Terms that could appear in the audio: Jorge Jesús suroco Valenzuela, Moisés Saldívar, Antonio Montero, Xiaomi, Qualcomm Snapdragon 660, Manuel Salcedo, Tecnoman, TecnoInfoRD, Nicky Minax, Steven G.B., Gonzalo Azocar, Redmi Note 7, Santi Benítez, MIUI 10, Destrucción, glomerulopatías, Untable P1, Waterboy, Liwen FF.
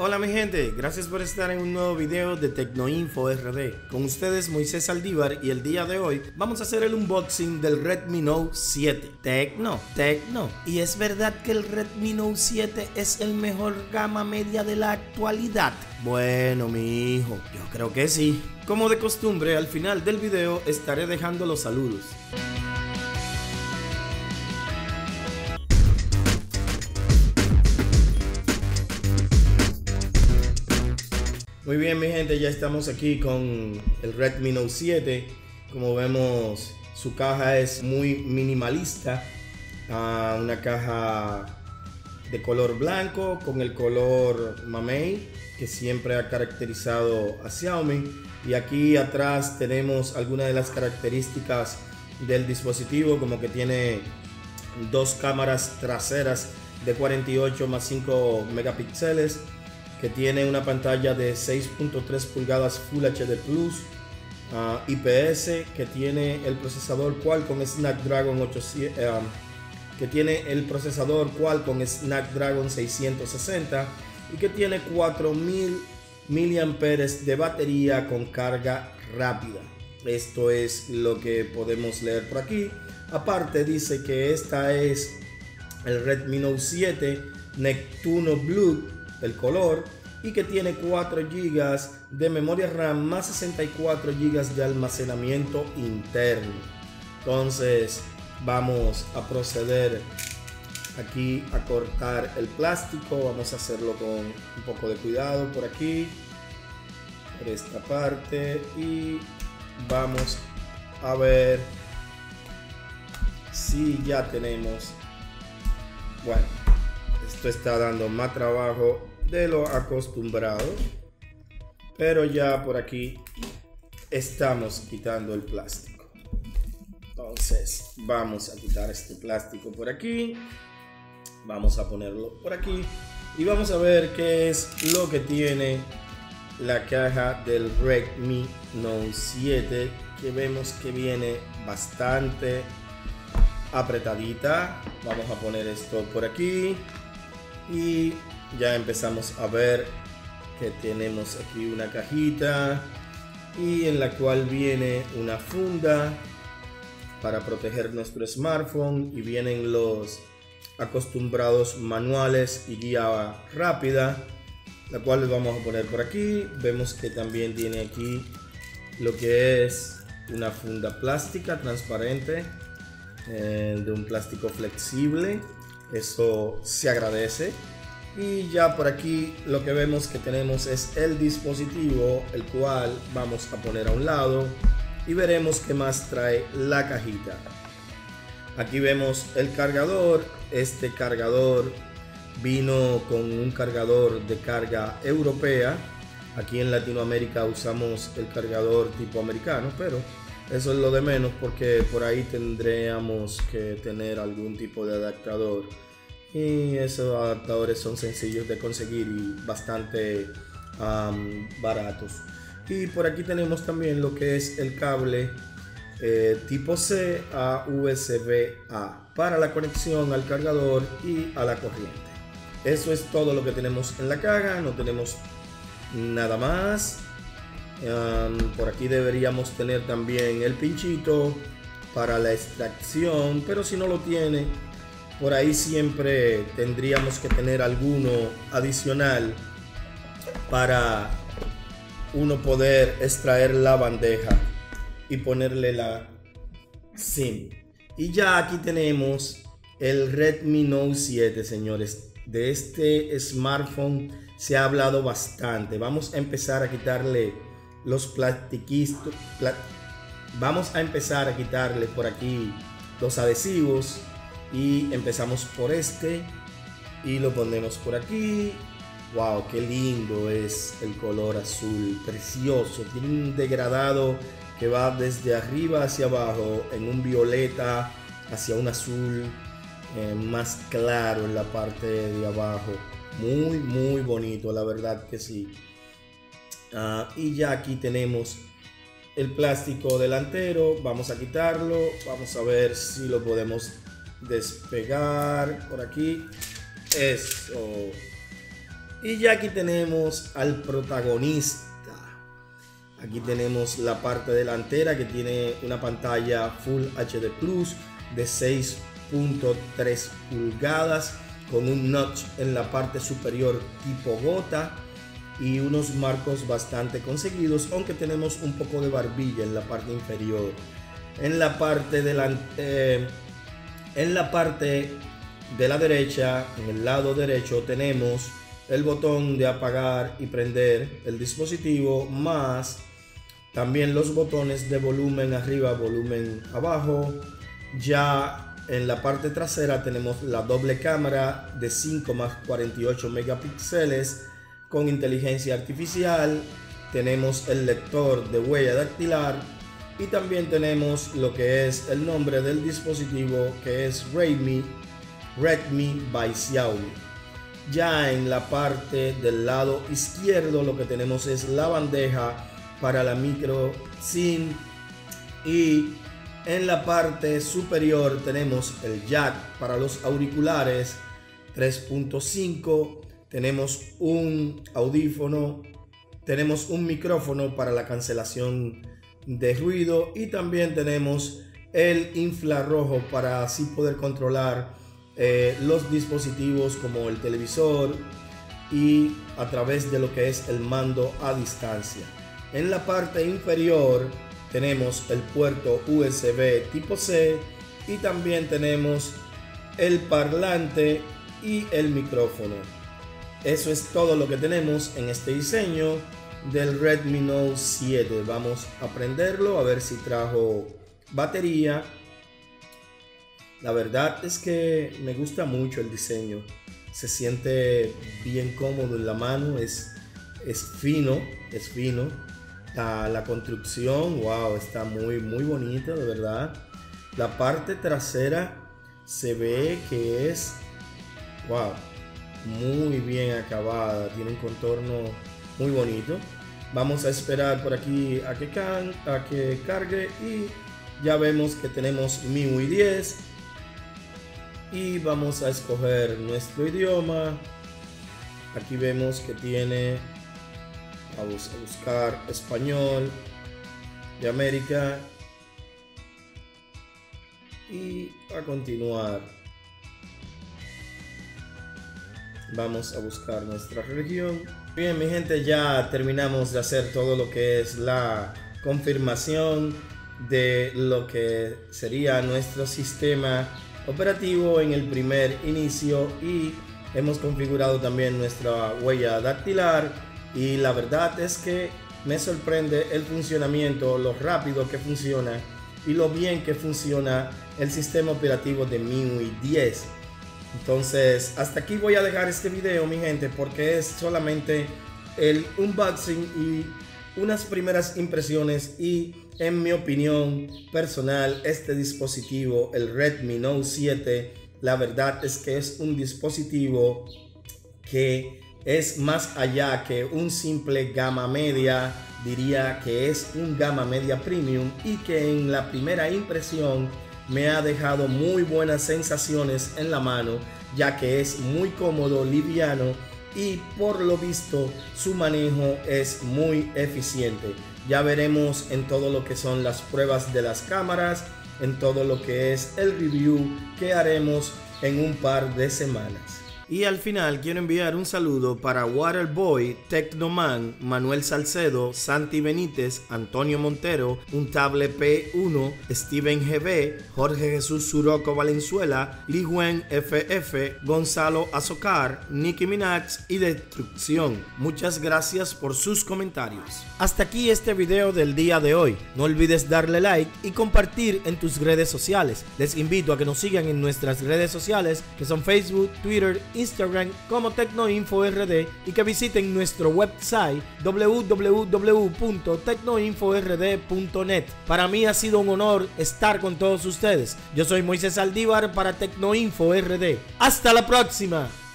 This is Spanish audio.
Hola mi gente, gracias por estar en un nuevo video de TecnoInfoRD. Con ustedes Moisés Saldívar y el día de hoy vamos a hacer el unboxing del Redmi Note 7. Tecno. ¿Y es verdad que el Redmi Note 7 es el mejor gama media de la actualidad? Bueno mi hijo, yo creo que sí. Como de costumbre, al final del video estaré dejando los saludos. Muy bien mi gente, ya estamos aquí con el Redmi Note 7. Como vemos, su caja es muy minimalista, una caja de color blanco con el color mamey que siempre ha caracterizado a Xiaomi. Y aquí atrás tenemos algunas de las características del dispositivo, como que tiene dos cámaras traseras de 48 más 5 megapíxeles, que tiene una pantalla de 6.3 pulgadas Full HD Plus IPS, que tiene el procesador Qualcomm Snapdragon 660 y que tiene 4000 mAh de batería con carga rápida. Esto es lo que podemos leer por aquí. Aparte dice que esta es el Redmi Note 7 Neptuno Blue el color, y que tiene 4 GB de memoria RAM más 64 GB de almacenamiento interno. Entonces vamos a proceder aquí a cortar el plástico. Vamos a hacerlo con un poco de cuidado por aquí, por esta parte, y vamos a ver si ya tenemos. Bueno, esto está dando más trabajo de lo acostumbrado, pero ya por aquí estamos quitando el plástico. Entonces vamos a quitar este plástico por aquí, vamos a ponerlo por aquí y vamos a ver qué es lo que tiene la caja del Redmi Note 7, que vemos que viene bastante apretadita. Vamos a poner esto por aquí y ya empezamos a ver que tenemos aquí una cajita, y en la cual viene una funda para proteger nuestro smartphone, y vienen los acostumbrados manuales y guía rápida, la cual les vamos a poner por aquí. Vemos que también tiene aquí lo que es una funda plástica transparente, de un plástico flexible. Eso se agradece. Y ya por aquí lo que vemos que tenemos es el dispositivo, el cual vamos a poner a un lado y veremos qué más trae la cajita. Aquí vemos el cargador. Este cargador vino con un cargador de carga europea. Aquí en Latinoamérica usamos el cargador tipo americano, pero eso es lo de menos, porque por ahí tendríamos que tener algún tipo de adaptador, y esos adaptadores son sencillos de conseguir y bastante baratos. Y por aquí tenemos también lo que es el cable tipo C a USB-A para la conexión al cargador y a la corriente. Eso es todo lo que tenemos en la caja, no tenemos nada más. Por aquí deberíamos tener también el pinchito para la extracción, pero si no lo tiene, por ahí siempre tendríamos que tener alguno adicional para uno poder extraer la bandeja y ponerle la SIM. Y ya aquí tenemos el Redmi Note 7, señores. De este smartphone se ha hablado bastante. Vamos a empezar a quitarle los plastiquitos, vamos a empezar a quitarle por aquí los adhesivos, y empezamos por este y lo ponemos por aquí. Wow, qué lindo es el color azul, precioso. Tiene un degradado que va desde arriba hacia abajo, en un violeta hacia un azul más claro en la parte de abajo. Muy bonito, la verdad que sí. Y ya aquí tenemos el plástico delantero. Vamos a quitarlo, vamos a ver si lo podemos despegar por aquí. Eso, Y ya aquí tenemos al protagonista. Aquí tenemos la parte delantera que tiene una pantalla Full HD Plus de 6.3 pulgadas con un notch en la parte superior tipo gota y unos marcos bastante conseguidos, aunque tenemos un poco de barbilla en la parte inferior. En la parte de la derecha, en el lado derecho, tenemos el botón de apagar y prender el dispositivo, más también los botones de volumen arriba, volumen abajo. Ya en la parte trasera tenemos la doble cámara de 5 + 48 megapíxeles con inteligencia artificial. Tenemos el lector de huella dactilar y también tenemos lo que es el nombre del dispositivo, que es Redmi by Xiaomi. Ya en la parte del lado izquierdo lo que tenemos es la bandeja para la micro SIM, y en la parte superior tenemos el jack para los auriculares 3.5, tenemos un audífono, tenemos un micrófono para la cancelación de ruido y también tenemos el infrarrojo para así poder controlar los dispositivos como el televisor y a través de lo que es el mando a distancia. En la parte inferior tenemos el puerto USB tipo C y también tenemos el parlante y el micrófono. Eso es todo lo que tenemos en este diseño del Redmi Note 7. Vamos a prenderlo a ver si trajo batería. La verdad es que me gusta mucho el diseño, se siente bien cómodo en la mano, es fino, la construcción, wow, está muy bonita, de verdad. La parte trasera se ve que es, wow, muy bien acabada, tiene un contorno muy bonito. Vamos a esperar por aquí a que cargue y ya vemos que tenemos MIUI 10. Y vamos a escoger nuestro idioma. Aquí vemos que tiene, vamos a buscar español de América y a continuar. Vamos a buscar nuestra región. Bien, mi gente, ya terminamos de hacer todo lo que es la confirmación de lo que sería nuestro sistema operativo en el primer inicio, y hemos configurado también nuestra huella dactilar, y la verdad es que me sorprende el funcionamiento, lo rápido que funciona y lo bien que funciona el sistema operativo de MIUI 10. Entonces hasta aquí voy a dejar este video, mi gente, porque es solamente el unboxing y unas primeras impresiones y, en mi opinión personal, este dispositivo, el Redmi Note 7, la verdad es que es un dispositivo que es más allá que un simple gama media, diría que es un gama media premium, y que en la primera impresión me ha dejado muy buenas sensaciones en la mano, ya que es muy cómodo, liviano y por lo visto su manejo es muy eficiente. Ya veremos en todo lo que son las pruebas de las cámaras, en todo lo que es el review que haremos en un par de semanas. Y al final quiero enviar un saludo para Waterboy, Tecnoman, Manuel Salcedo, Santi Benítez, Antonio Montero, Untable P1, Steven G.B., Jorge Jesús Suroco Valenzuela, Liwen FF, Gonzalo Azocar, Nicky Minax y Destrucción. Muchas gracias por sus comentarios. Hasta aquí este video del día de hoy. No olvides darle like y compartir en tus redes sociales. Les invito a que nos sigan en nuestras redes sociales, que son Facebook, Twitter y Instagram como TecnoInfoRD, y que visiten nuestro website www.tecnoinford.net. Para mí ha sido un honor estar con todos ustedes. Yo soy Moisés Saldívar para TecnoInfoRD. ¡Hasta la próxima!